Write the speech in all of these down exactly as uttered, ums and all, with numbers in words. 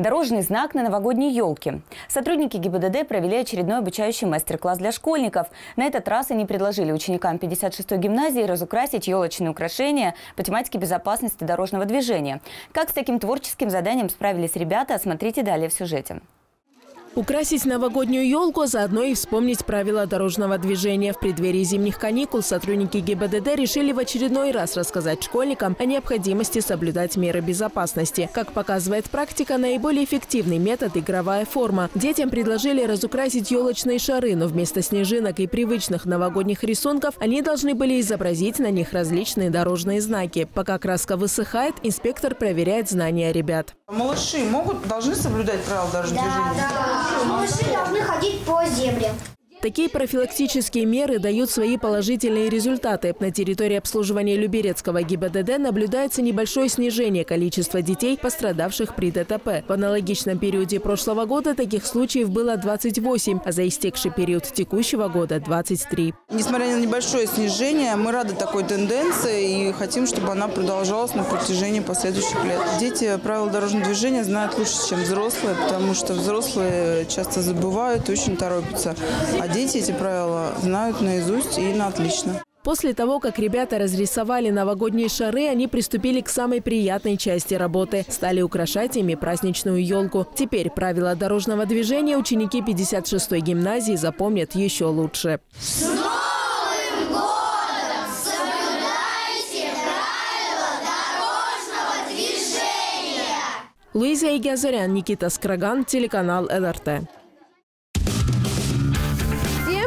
Дорожный знак на новогодней елке. Сотрудники ГИБДД провели очередной обучающий мастер-класс для школьников. На этот раз они предложили ученикам пятьдесят шестой гимназии разукрасить елочные украшения по тематике безопасности дорожного движения. Как с таким творческим заданием справились ребята, смотрите далее в сюжете. Украсить новогоднюю елку, а заодно и вспомнить правила дорожного движения. В преддверии зимних каникул сотрудники ГИБДД решили в очередной раз рассказать школьникам о необходимости соблюдать меры безопасности. Как показывает практика, наиболее эффективный метод – игровая форма. Детям предложили разукрасить елочные шары, но вместо снежинок и привычных новогодних рисунков они должны были изобразить на них различные дорожные знаки. Пока краска высыхает, инспектор проверяет знания ребят. Малыши могут, должны соблюдать правила дорожного движения? Да. Малыши должны ходить по земле. Такие профилактические меры дают свои положительные результаты. На территории обслуживания Люберецкого ГИБДД наблюдается небольшое снижение количества детей, пострадавших при ДТП. В аналогичном периоде прошлого года таких случаев было двадцать восемь, а за истекший период текущего года – двадцать три. Несмотря на небольшое снижение, мы рады такой тенденции и хотим, чтобы она продолжалась на протяжении последующих лет. Дети правила дорожного движения знают лучше, чем взрослые, потому что взрослые часто забывают и очень торопятся. Дети эти правила знают наизусть и на отлично. После того, как ребята разрисовали новогодние шары, они приступили к самой приятной части работы. Стали украшать ими праздничную елку. Теперь правила дорожного движения ученики пятьдесят шестой гимназии запомнят еще лучше. Луиза Егиазарян, Никита Скраган, телеканал Эл Эр Тэ.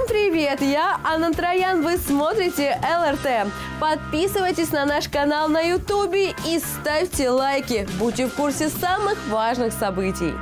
Привет, я Анна Троян, вы смотрите Эл Эр Тэ. Подписывайтесь на наш канал на Ютубе и ставьте лайки. Будьте в курсе самых важных событий.